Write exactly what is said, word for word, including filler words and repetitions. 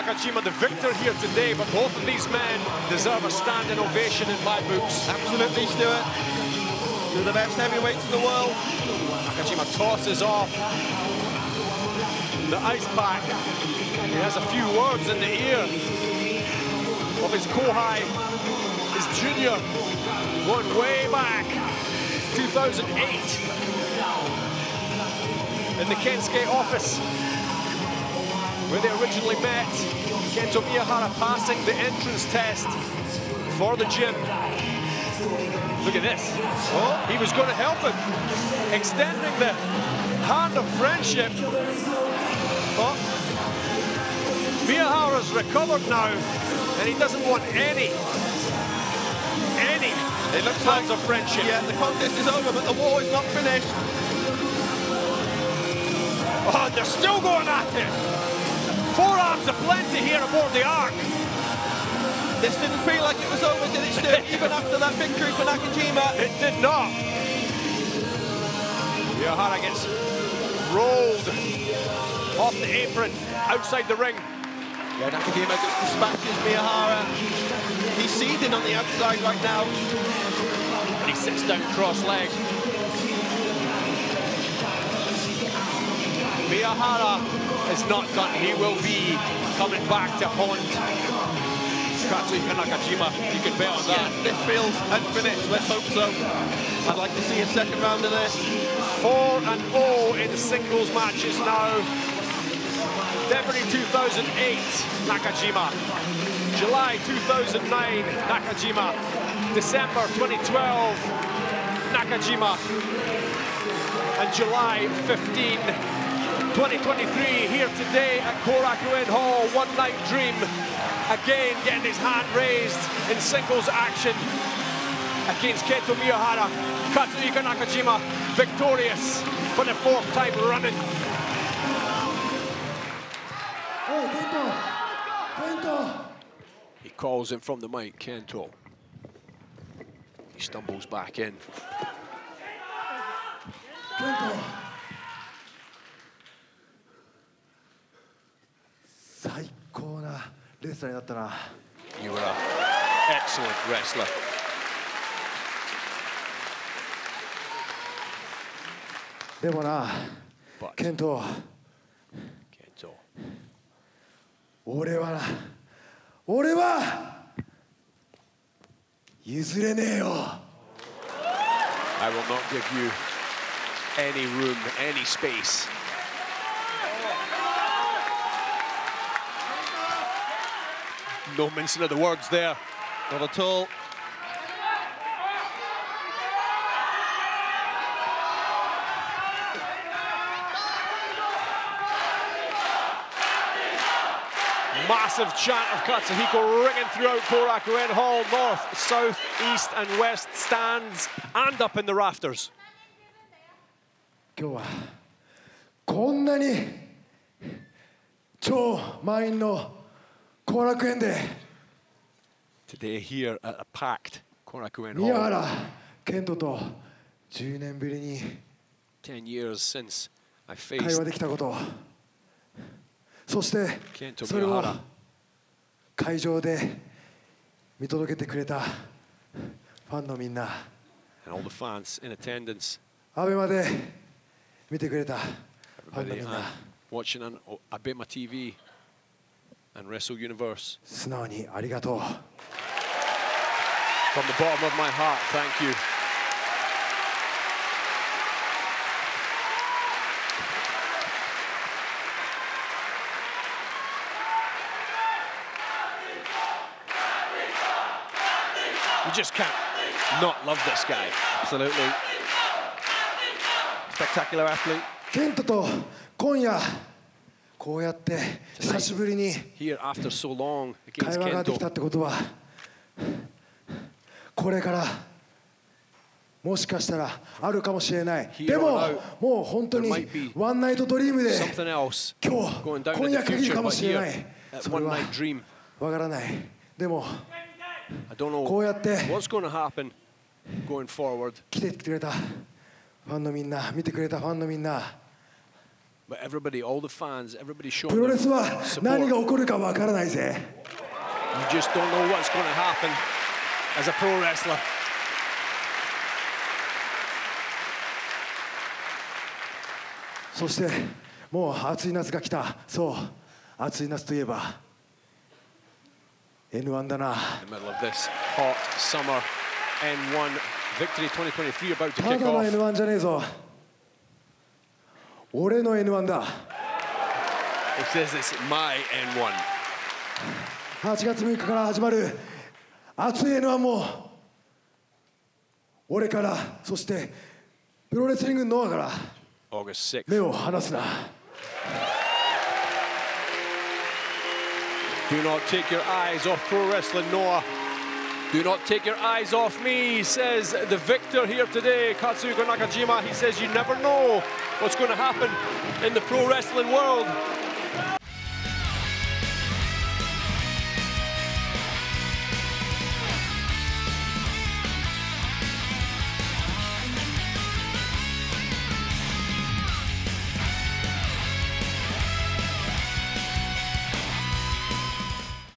Nakajima the victor here today, but both of these men deserve a standing ovation in my books. Absolutely, Stuart. Two of the best heavyweights in the world. Nakajima tosses off the ice pack. He has a few words in the ear of his kohai, his junior, going way back, two thousand eight, in the Kensuke office, where they originally met. Kento Miyahara passing the entrance test for the gym. Look at this. Oh, he was going to help him, extending the hand of friendship. Oh, Miyahara's recovered now, and he doesn't want any, any it looks like of friendship. Yeah, the contest is over, but the war is not finished. Oh, they're still going at it. Forearms aplenty here aboard the Ark. This didn't feel like it was over, did it, Stuart? Even after that victory for Nakajima? It did not. Miyahara gets rolled off the apron outside the ring. Yeah, Nakajima just dispatches Miyahara. He's seething on the outside right now. And he sits down cross-legged. Miyahara is not done. He will be coming back to haunt Katsuhiko Nakajima. You can bet on that. Yeah, this feels unfinished. Let's hope so. I'd like to see a second round of this. four and oh in singles matches now. February two thousand eight, Nakajima. July two thousand nine, Nakajima. December twenty twelve, Nakajima. And July fifteenth, twenty twenty-three, here today at Korakuen Hall, One Night Dream, again getting his hand raised in singles action against Kento Miyahara. Katsuhiko Nakajima victorious for the fourth time running. Hey, Kento. Kento. He calls him from the mic, Kento. He stumbles back in. Kento. 最高なレスラーになったな。You were an excellent wrestler. But, でもな、ケント。ケント。俺はな、俺は譲れねえよ。I will not give you any room, any space. No mention of the words there. Not at all. Massive chant of Katsuhiko ringing throughout Korakuen Hall. North, south, east and west stands and up in the rafters. Today, so Today here at a packed Korakuen Hall. Ten years since I faced Kento Miyahara. And all the fans in attendance. Everybody watching on Abema T V. And wrestle-universe. From the bottom of my heart, thank you. You just can't not love this guy. Absolutely. Spectacular athlete. Kento and tonight. Tonight, here after so long against Kento. Here or now, there might be something else going down in the future, but here, at One Night Dream, I don't know what's going to happen going forward. But everybody, all the fans, everybody showing their support. You just don't know what's going to happen as a pro wrestler. In the middle of this hot summer, N one Victory twenty twenty-three about to kick off. It says it's my N one. August sixth. Do not take your eyes off Pro Wrestling Noah. Do not take your eyes off me, says the victor here today, Katsuhiko Nakajima. He says you never know what's going to happen in the pro wrestling world.